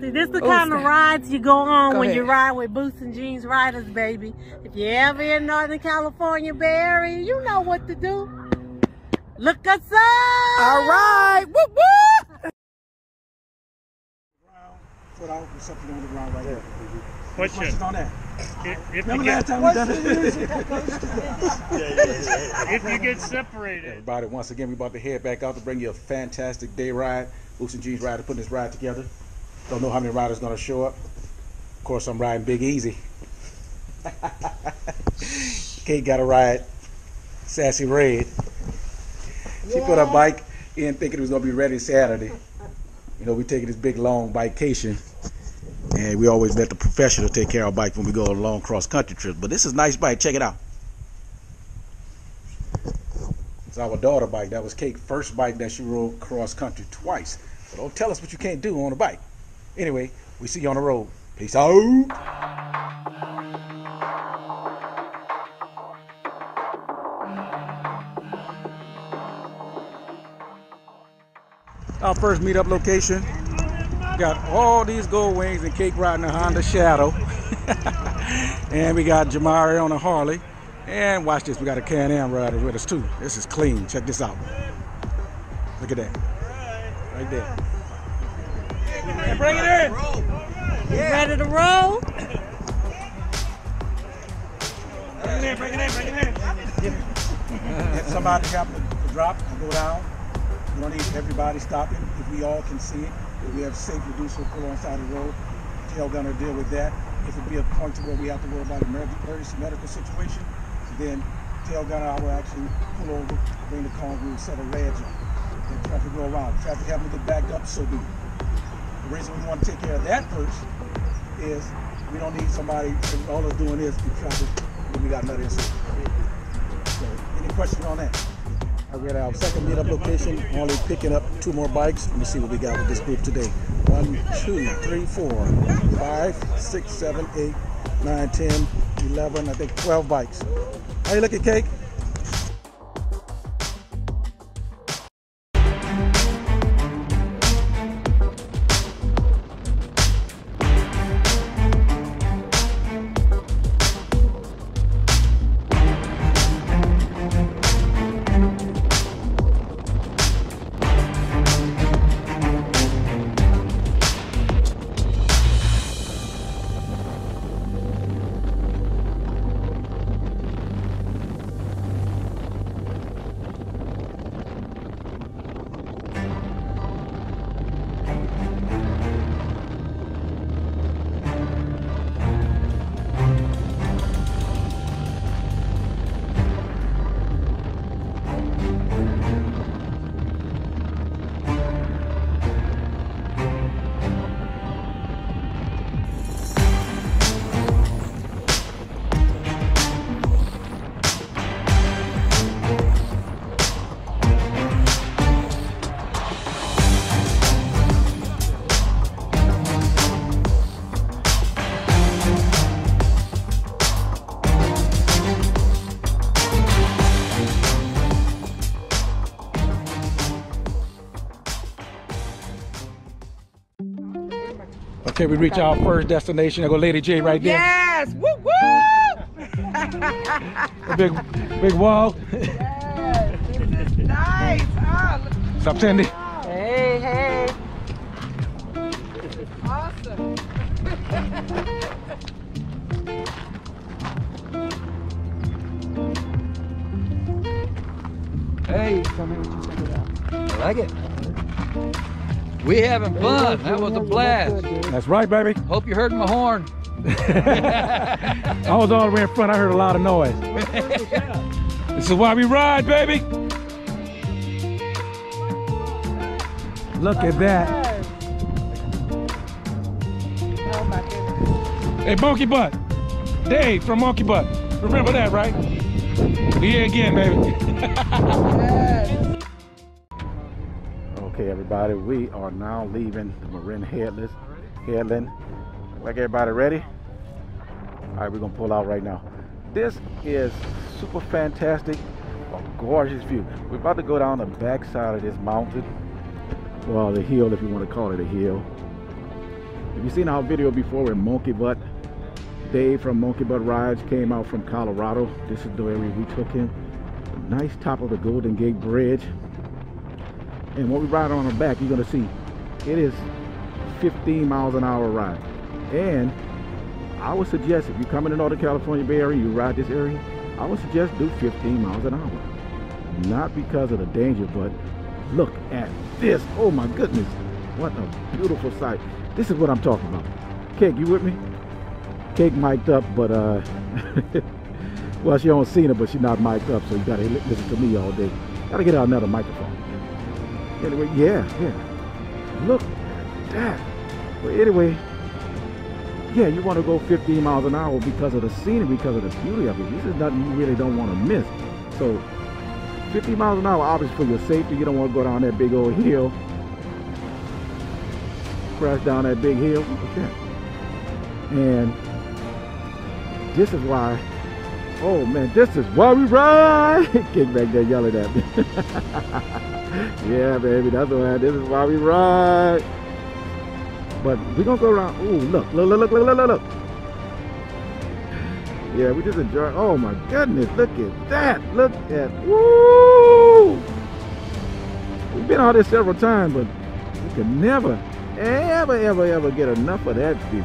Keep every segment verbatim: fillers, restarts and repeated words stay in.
See, this is the kind Ooh, of rides you go on go when ahead. you ride with Boots and Jeans Riders, baby. If you're ever in Northern California, Bay Area, you know what to do. Look us up! All right! Whoop, whoop! Without something on the ground right there. Question. Questions on that? If, if Remember last time we done this? If you get separated. Everybody, once again, we about to head back out to bring you a fantastic day ride. Boots and Jeans Rider putting this ride together. Don't know how many riders going to show up. Of course, I'm riding Big Easy. Kate got to ride Sassy Red. She yeah. put her bike in thinking it was going to be ready Saturday. You know, we taking this big, long bikecation. And we always let the professional take care of our bike when we go on long cross-country trips. But this is a nice bike. Check it out. It's our daughter bike. That was Kate's first bike that she rode cross-country twice. So don't tell us what you can't do on a bike. Anyway, we see you on the road. Peace out. Our first meetup location. Got all these gold wings and Cake riding a Honda Shadow. And we got Jamari on a Harley. And watch this, we got a Can-Am rider with us too. This is clean. Check this out. Look at that. Right there. And bring it in. You ready to roll? Bring it in, bring it in, bring it in. Yeah. If somebody got the drop, go down. We don't need everybody stopping. If we all can see it, if we have safety to do so, pull on side of the road. Tail gunner deal with that. If it be a point to where we have to worry about emergency medical situation, then tail gunner, I will actually pull over, bring the car and set a ledge on. Then traffic go around. Traffic having to get back up, so do. The reason we want to take care of that first is we don't need somebody. All they're doing is we traffic when we got another incident. So, any question on that? We're at our second meetup location, only picking up two more bikes. Let me see what we got with this group today. One, two, three, four, five, six, seven, eight, nine, ten, eleven, I think twelve bikes. How you looking, Cake? Okay, we reach our first destination. I go Lady J right there. Yes! Woo woo! A big, big wall. Yes, this is nice. Oh, what's up, Cindy? Hey, hey. Awesome. Hey, tell me what you think of that. I like it. We having fun. That was a blast. That's right, baby. Hope you heard my horn. I was all the way in front. I heard a lot of noise. This is why we ride, baby. Look at that. Oh my goodness. Hey, Monkey Butt. Dave from Monkey Butt. Remember that, right? Be here again, baby. Okay, everybody, we are now leaving the Marin Headlands. Headland. Like everybody ready? All right, we're gonna pull out right now. This is super fantastic, a gorgeous view. We're about to go down the backside of this mountain. Well, the hill, if you want to call it a hill. If you've seen our video before where Monkey Butt, Dave from Monkey Butt Rides came out from Colorado. This is the area we took him. Nice top of the Golden Gate Bridge. And when we ride on our back, you're going to see it is fifteen miles an hour ride. And I would suggest if you're coming to Northern California Bay Area, you ride this area, I would suggest do fifteen miles an hour. Not because of the danger, but look at this. Oh my goodness. What a beautiful sight. This is what I'm talking about. Cake, you with me? Cake mic'd up, but uh, well, she don't seen it, but she's not mic'd up, so you gotta listen to me all day. Gotta get out another microphone. Anyway, yeah, yeah. Look at that. But anyway, yeah, you want to go fifteen miles an hour because of the scenery, because of the beauty of it. This is nothing you really don't want to miss. So, fifteen miles an hour, obviously for your safety. You don't want to go down that big old hill, crash down that big hill. Look at that. And this is why, oh man, this is why we ride. Get back there yelling at me. Yeah, baby, that's why. This is why we ride. But we're gonna go around. Ooh, look, look, look, look, look, look, look. Yeah, we just enjoy. Oh my goodness, look at that. Look at, woo! We've been out there several times, but we can never, ever, ever, ever get enough of that view.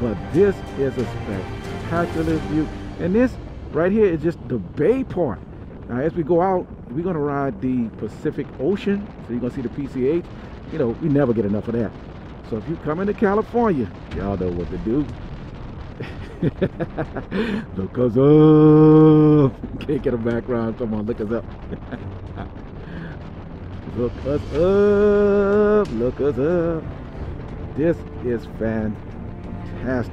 But this is a spectacular view. And this right here is just the bay part. Now, as we go out, we're gonna ride the Pacific Ocean. So you're gonna see the P C H. You know, we never get enough of that. So if you come into California, y'all know what to do. Look us up. Can't get a background. Come on, look us up. Look us up. Look us up. This is fantastic.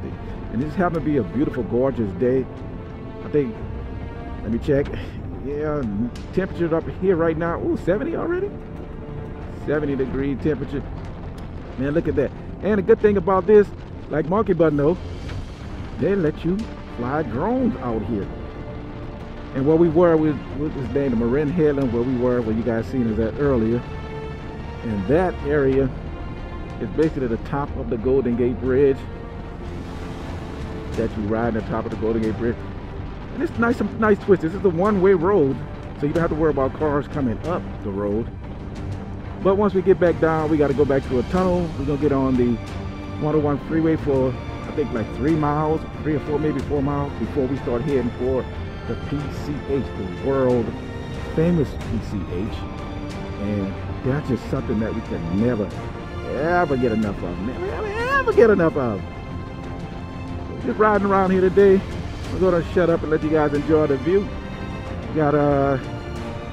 And this happened to be a beautiful, gorgeous day. I think, let me check. Yeah, temperatures up here right now. Ooh, seventy already? seventy degree temperature. Man, look at that. And the good thing about this, like Monkey Butt know, they let you fly drones out here. And where we were, we was down in Marin Headlands, where we were, where you guys seen us at earlier. And that area is basically the top of the Golden Gate Bridge. That you ride on the top of the Golden Gate Bridge. And it's nice, some nice twists. This is a one-way road, so you don't have to worry about cars coming up the road. But once we get back down, we got to go back to a tunnel. We're going to get on the one oh one freeway for, I think, like three miles, three or four, maybe four miles before we start heading for the P C H, the world famous P C H. And that's just something that we can never, ever get enough of. Never, ever, ever get enough of. Just riding around here today. We're going to shut up and let you guys enjoy the view. We got, uh,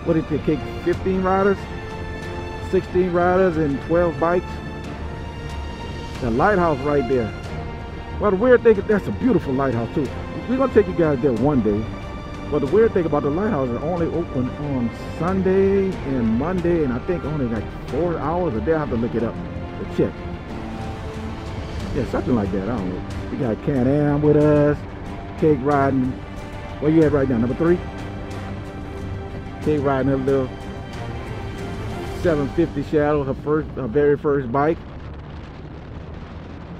what did it take, fifteen riders? sixteen riders and twelve bikes. The lighthouse right there. Well, the weird thing is that's a beautiful lighthouse too. We're gonna take you guys there one day. But the weird thing about the lighthouse is only open on Sunday and Monday, and I think only like four hours a day. I have to look it up to check. Yeah, something like that. I don't know. We got Can-Am with us. Cake riding. Where you at right now? Number three. Cake riding her little seven fifty Shadow, her first, her very first bike.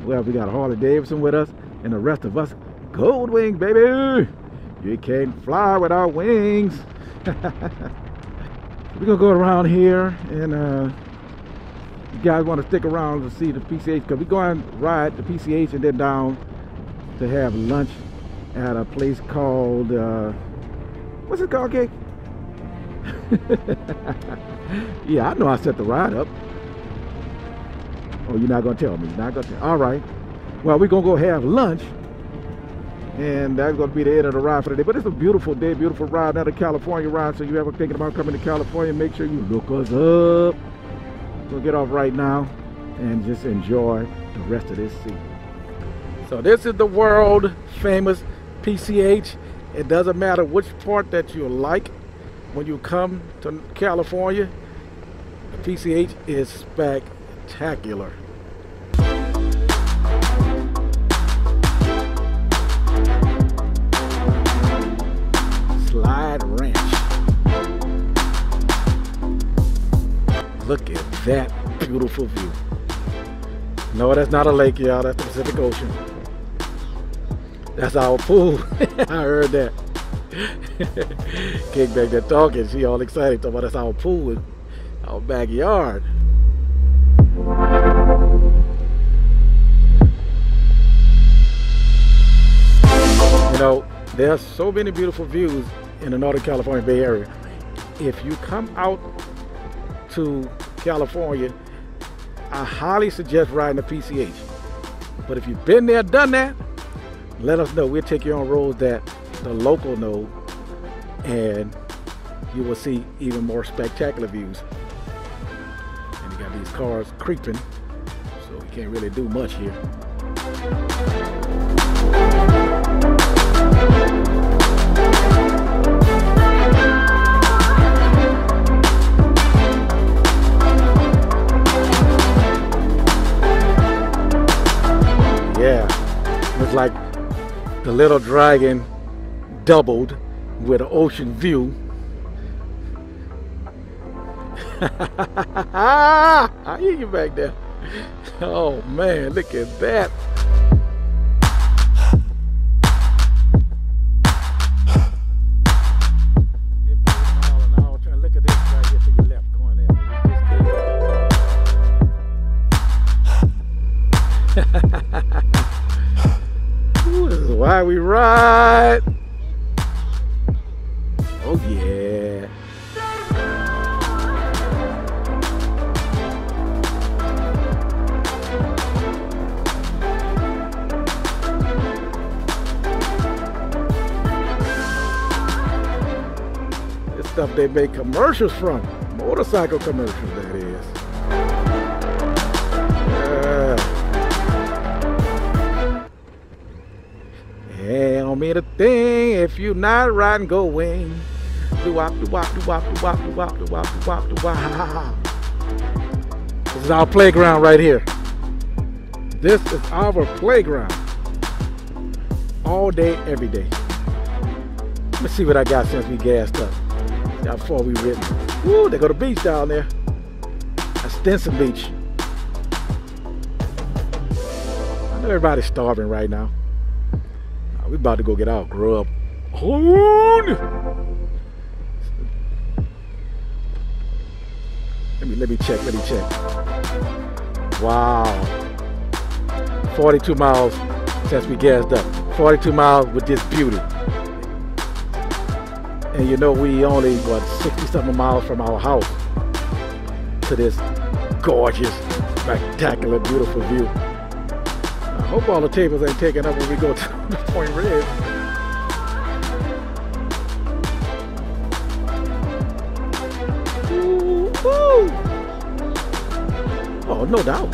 Well, we got Harley Davidson with us, and the rest of us, gold wings, baby. You can't fly without wings. We're gonna go around here, and uh, you guys want to stick around to see the P C H, because we're going to ride the P C H and then down to have lunch at a place called uh, what's it called, Cake? Yeah, I know I set the ride up. Oh, you're not gonna tell me. You're not gonna tell. All right. Well, we're gonna go have lunch, and that's gonna be the end of the ride for the day. But it's a beautiful day, beautiful ride. Not a California ride, so you ever thinking about coming to California, make sure you look us up. We'll get off right now and just enjoy the rest of this scene. So this is the world famous P C H. It doesn't matter which part that you like. When you come to California, the P C H is spectacular. Slide Ranch. Look at that beautiful view. No, that's not a lake, y'all. That's the Pacific Ocean. That's our pool. I heard that. Kick back that talking. She all excited. Talking about that's our pool, our backyard. You know, there's so many beautiful views in the Northern California Bay Area. If you come out to California, I highly suggest riding the P C H. But if you've been there, done that, let us know. We'll take you on roads that the local know, and you will see even more spectacular views. And you got these cars creeping, so we can't really do much here. Yeah, it's like the Little Dragon doubled with an ocean view. I hear you back there. Oh man, look at that. Ooh, this is why we ride. Oh yeah. This stuff they make commercials from. Motorcycle commercials, that is. Me the thing, if you not riding, go wing. Do wop, do wop, do wop, do wop, do wop, do wop, do wop, do wop. This is our playground right here. This is our playground. All day, every day. Let's see what I got since we gassed up. See how far we ridden. Woo, they go to the beach down there. That's Stinson Beach. I know everybody's starving right now. We about to go get our grub on. Let me let me check, let me check. Wow. forty-two miles since we gassed up. forty-two miles with this beauty. And you know we only what sixty-something miles from our house to this gorgeous, spectacular, beautiful view. I hope all the tables ain't taken up when we go to Point Reyes. Ooh, ooh. Oh, no doubt.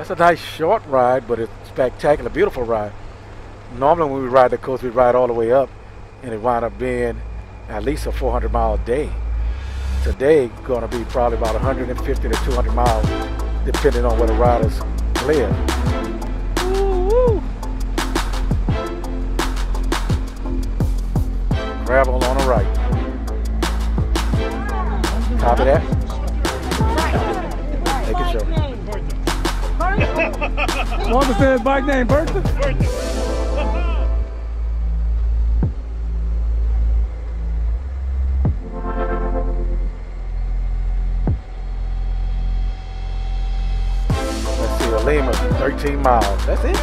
It's a nice short ride, but it's spectacular, beautiful ride. Normally when we ride the coast, we ride all the way up, and it wound up being at least a four hundred mile day. Today, gonna be probably about one hundred fifty to two hundred miles, depending on where the riders live. Woo-woo. Gravel on the right. Copy that. Make it show. Mama said bike name Bertha. Bertha. fifteen miles. That's it.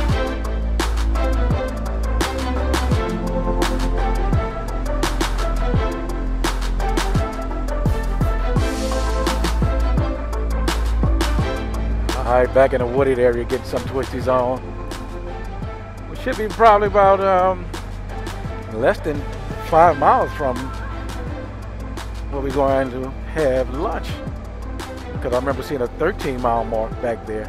Alright, back in the wooded area, getting some twisties on. We should be probably about um, less than five miles from where we're going to have lunch. Because I remember seeing a thirteen mile mark back there.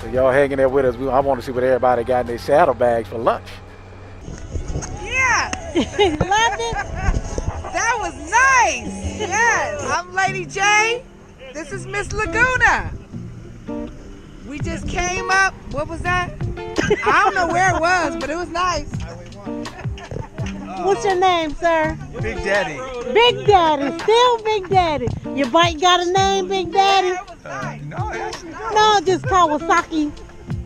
So y'all hanging there with us. I want to see what everybody got in their saddlebags for lunch. Yeah! Loved it! That was nice! Yes! I'm Lady J. This is Miss Laguna. We just came up. What was that? I don't know where it was, but it was nice. What's your name, sir? Big Daddy. Big Daddy. Still Big Daddy. Your bike got a name, Big Daddy? Uh, no, actually no. No, just Kawasaki.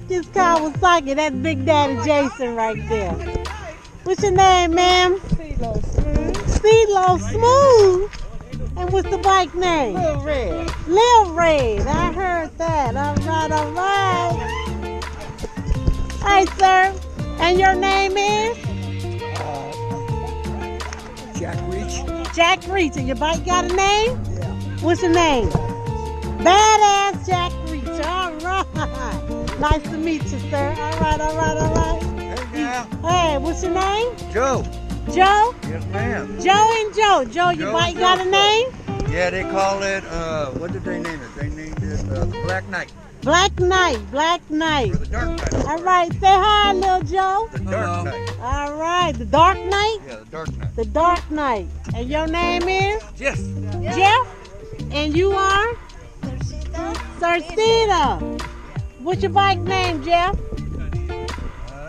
Just Kawasaki. That's Big Daddy Jason right there. What's your name, ma'am? CeeLo Smooth. CeeLo Smooth. And what's the bike name? Lil Red. Lil Red. I heard that. All right, all right. All right, sir. And your name is? Jack Reach. Jack Reach. And your bike got a name? Yeah. What's your name? Badass Jack Reach. All right. Nice to meet you, sir. All right, all right, all right. Hey, now. Hey, what's your name? Joe. Joe? Yes, ma'am. Joe and Joe. Joe, your Joe, bike Joe, got a name? Yeah, they call it, uh, what did they name it? They named it uh, the Black Knight. Black Knight. Black Knight. Or the Dark Knight. All right, say hi, Lil Joe. The Dark Knight. All right, the Dark Knight? Yeah, the Dark Knight. The Dark Knight. And your name is? Jeff. Yes. Jeff? And you are? Cercita. Cercita. What's your bike name, Jeff? Uh,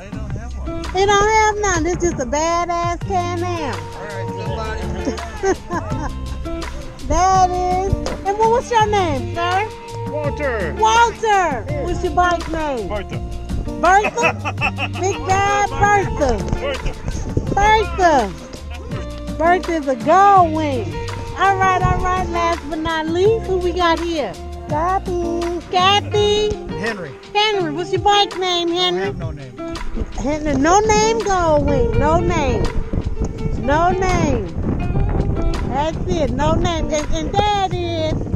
they don't have one. They don't have none. It's just a badass Can-Am. All right, somebody. That is. And well, what's your name, sir? Walter. Walter. What's your bike name? Bertha. Bertha? Big bad Bertha. Bertha. Bertha. Bertha's a gold wing. All right, all right. Last but not least, who we got here? Kathy. Kathy. Henry. Henry. What's your bike name, Henry? I have no name. Henry. No name, gold wing. No name. No name. That's it. No name. And, and that is...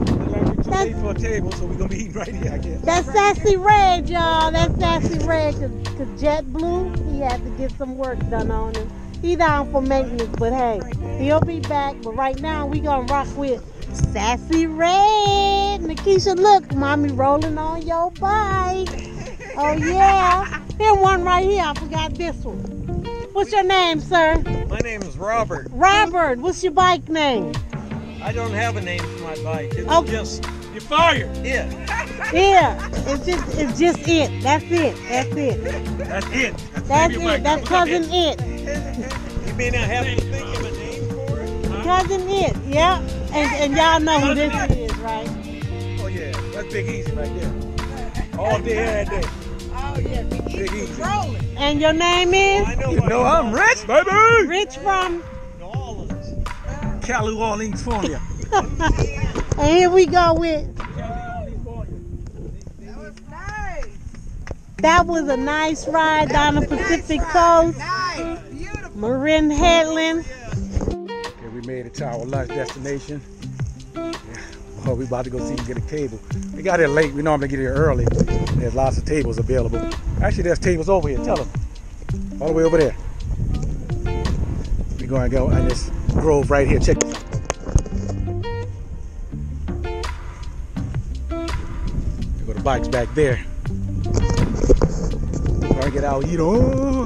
That's, for a table, so we're gonna be eating right here, I guess. That's Sassy Red, y'all. That's Sassy Red, cause, cause Jet Blue, he had to get some work done on him. He down for maintenance, but hey, he'll be back. But right now, we gonna rock with Sassy Red. Nakisha, look, mommy rolling on your bike. Oh yeah. There's one right here. I forgot this one. What's your name, sir? My name is Robert. Robert, what's your bike name? I don't have a name for my bike. It's okay. just you're fired. Yeah. Yeah. It's just it's just it. That's it. That's it. That's it. That's, That's it. Bike. That's Cousin It. You may not have to think of a name for it. Huh? Cousin It. Yeah. And and y'all know who this is, right? Oh yeah. That's Big Easy right there. All day, every day. Oh yeah. Big Easy. Big Easy. And your name is? Oh, I know you know I'm Rich, baby. Rich from. Cali, California. And here we go with. That was nice. That was a nice ride down the Pacific Coast. Nice, beautiful. Marin Headlands. Okay, we made it to our lunch destination. Oh, we about to go see and get a table. We got here late. We normally get here early. There's lots of tables available. Actually, there's tables over here. Tell them. All the way over there. We're going to go on this grove right here. Check this out. There go the bikes back there. Trying to get out, you know.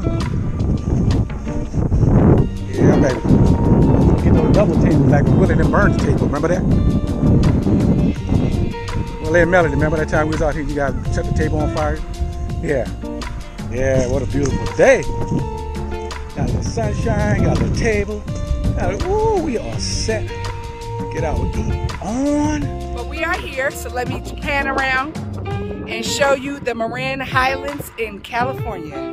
Yeah, baby. Get on the double table like Willie and Burns table. Remember that? Willie and Melody. Remember that time we was out here? You guys set the table on fire. Yeah. Yeah. What a beautiful day. Got the sunshine, got the table. Got the, ooh, we are set. Get out, eat on. But we are here, so let me pan around and show you the Marin Highlands in California.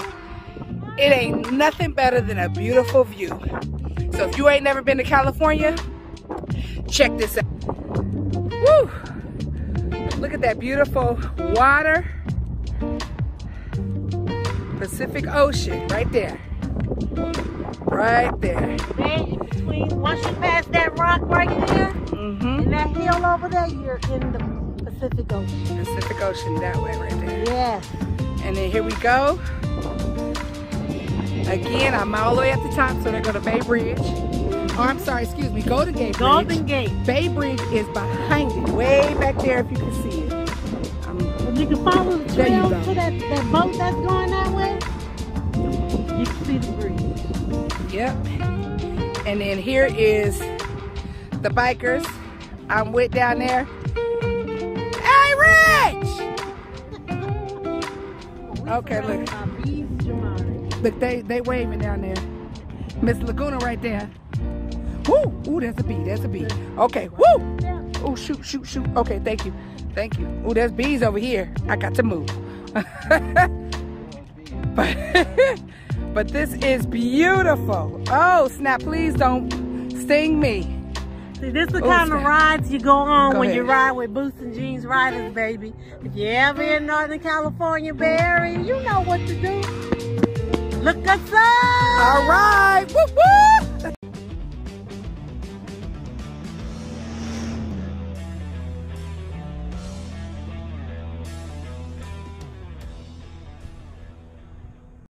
It ain't nothing better than a beautiful view. So if you ain't never been to California, check this out. Woo! Look at that beautiful water. Pacific Ocean, right there. Right there. Man, between, once you pass that rock right there, mm-hmm. and that hill over there, you're in the Pacific Ocean. Pacific Ocean, that way right there. Yes. And then here we go. Again, I'm all the way at the top, so they go to Bay Bridge. Oh, I'm sorry, excuse me, Golden Gate Bridge. Golden Gate. Bay Bridge is behind it, way back there if you can see it. Um, if you can follow the trail to that, that boat that's going that way, you can see the bridge. Yep. And then here is the bikers I'm with down there. Hey, Rich! Okay, look. Look, they, they waving down there. Miss Laguna right there. Woo! Ooh, that's a bee, that's a bee. Okay, woo! Oh, shoot, shoot, shoot. Okay, thank you, thank you. Ooh, there's bees over here. I got to move. but, but this is beautiful. Oh, snap, please don't sting me. See, this is the kind Ooh, of rides you go on go when ahead. you ride with Boots and Jeans Riders, baby. If you're ever in Northern California, Bay Area, you know what to do. Look us up! All right! Woo-woo!